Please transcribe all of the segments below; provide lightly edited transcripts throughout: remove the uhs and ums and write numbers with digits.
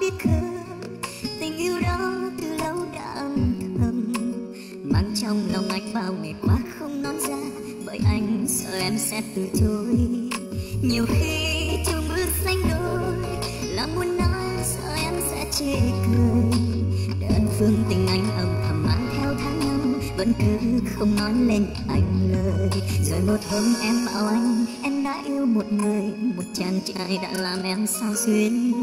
biết không, tình yêu đó từ lâu đã âm, mang trong lòng anh bao ngày qua không nói ra, bởi anh sợ em sẽ từ chối. Nhiều khi chung bước xanh đôi là muốn nói sợ em sẽ chê cười, đơn phương tình anh âm thầm mang theo tháng năm, vẫn cứ không nói lên anh lời. Rồi một hôm em bảo anh em đã yêu một người, một chàng trai đã làm em sao xuyên.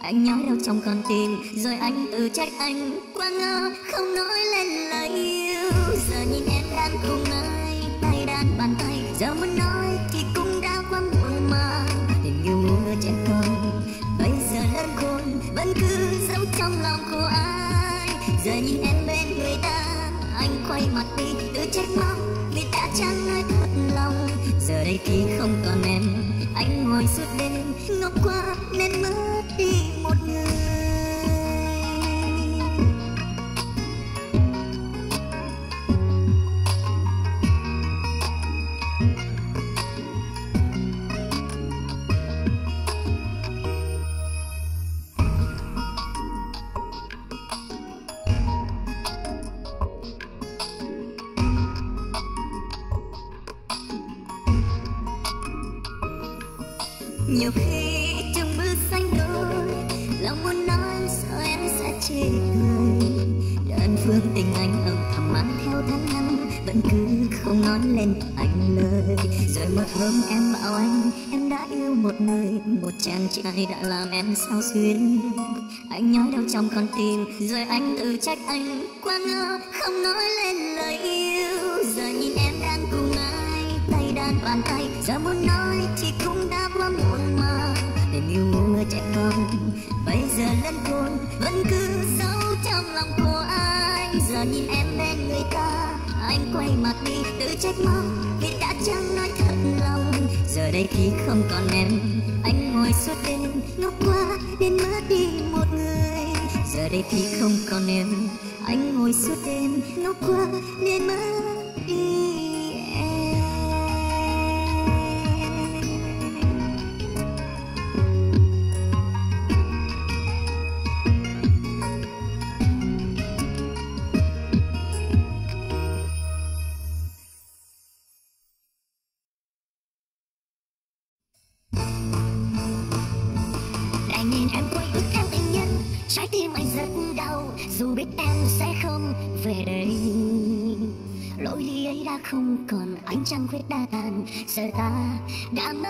Anh nhói đau trong con tim, rồi anh tự trách anh quá ngơ không nói lên lời yêu. Giờ nhìn em đang cùng ai, tay đang bàn tay, giờ muốn nói thì cũng đã quá muộn màng. Tình yêu mưa trẻ con, bây giờ lớn khôn vẫn cứ giấu trong lòng của ai. Giờ nhìn em bên người ta, anh quay mặt đi tự trách móc vì đã chẳng nói thật lòng. Giờ đây khi không còn em, anh ngồi suốt đêm ngốc quá nên mất đi một người. Nhiều khi trong bước xanh đôi lòng muốn nói sợ em sẽ chê cười, đơn phương tình anh âm thầm mang theo tháng năm, vẫn cứ không nói lên anh lời. Rồi một hôm em bảo anh em đã yêu một người, một chàng trai đã làm em sao xuyên. Anh nhói đau trong con tim, rồi anh tự trách anh quá ngơ không nói lên lời yêu. Giờ nhìn em đang cùng ai, tay đang bàn tay, giờ muốn nói thì cũng đã quá muộn màng. Tình yêu mưa trẻ con, bây giờ lớn khôn vẫn cứ giấu trong lòng của anh. Giờ nhìn em bên người ta, anh quay mặt đi tự trách móc vì đã chẳng nói thật lòng. Giờ đây khi không còn em, anh ngồi suốt đêm ngốc quá nên mất đi một người. Giờ đây khi không còn em, anh ngồi suốt đêm ngốc quá nên mất đi. Dù biết em sẽ không về đây, lối đi ấy đã không còn, ánh trăng khuyết đã tàn, giờ ta đã mất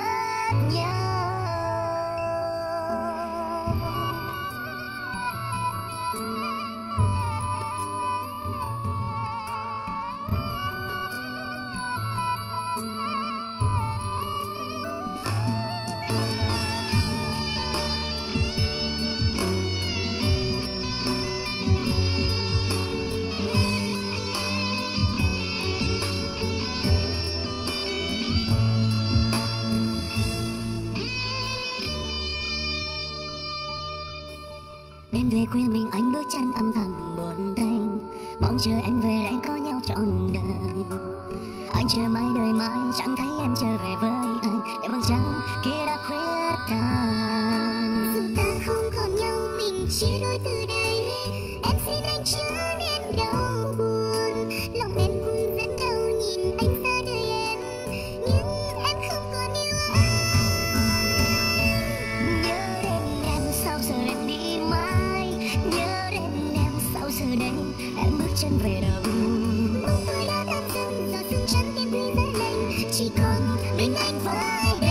về quê mình. Anh bước chân âm thầm buồn tênh, mong chờ em về để có nhau trọn đời. Anh chờ mãi đời mãi chẳng thấy em trở về với anh, để bằng trăng kia đã khuyết tàn. Dù ta không còn nhau, mình chia đôi từ đây, em xin anh chớ nên đau buồn. Lòng em vui vẫn đau nhìn anh xa đời em, nhưng em không còn yêu anh. Nhớ đến em sao giờ em đi mãi, nhớ đến em sao giờ đây em bước chân về đâu. Bóng tôi đã tan dần, giờ dừng chân em đi với mình, chỉ còn mình anh với em.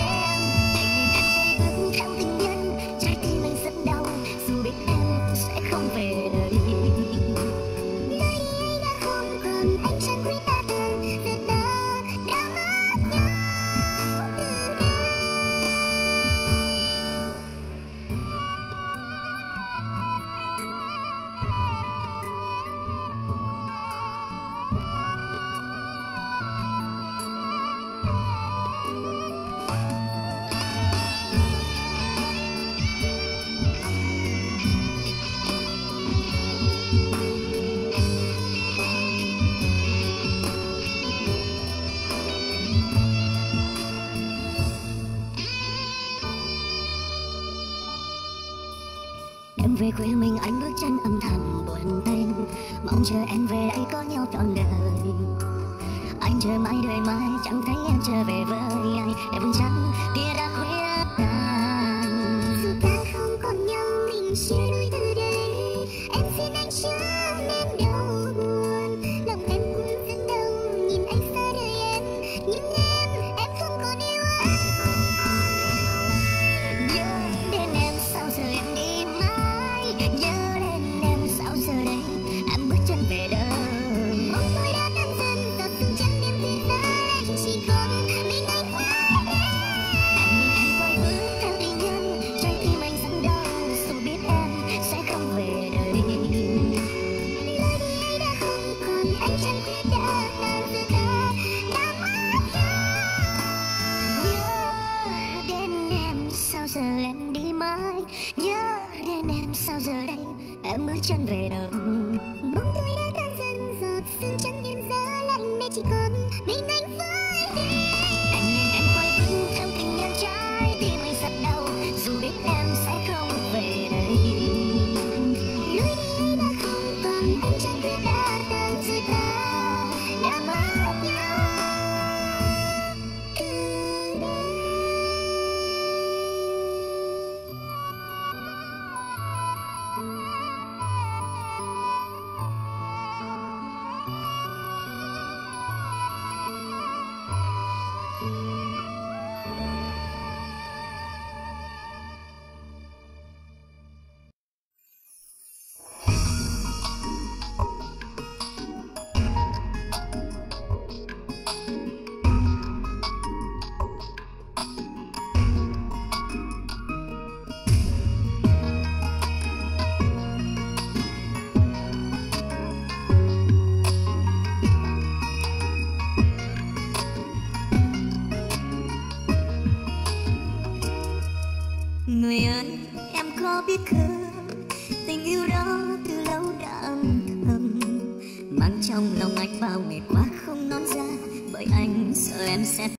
Anh nhìn em vui bước theo tình nhân, trái tim anh rất đau, dù biết em sẽ không về đây. Nơi ấy đã không còn, anh chẳng quyết ta từ giờ ta đã mất nhau từ đây. về quê mình anh bước chân âm thầm buồn tênh, mong chờ em về đây có nhau trọn đời. Anh chờ mãi đời mãi chẳng thấy em trở về với ai, em vẫn chẳng kia đã khuya tàn. Dù ta không còn nhau mình chia đôi từ đây, em xin anh chớ nên đau buồn. Lòng em cũng dưng đau nhìn anh xa đời em, nhưng em không còn yêu anh. Nhớ đến em sao giờ em đi mãi, nhớ đến em sao giờ đây em bước chân về đời. Nhớ đến em sao giờ đây em bước chân về đâu. Bóng tôi đã tan dần giọt sương trắng đêm giá lạnh, mẹ chỉ còn mình anh với em. Nên em quay vững theo tình nhân trái tim anh rất đau, dù biết em sẽ không về đây. Lối đi đã không còn anh chẳng biết đã tan rồi ta đã mất nhau. Người ơi em có biết không, tình yêu đó từ lâu đã âm thầm mang trong lòng anh bao ngày qua không nói ra, bởi anh sợ em sẽ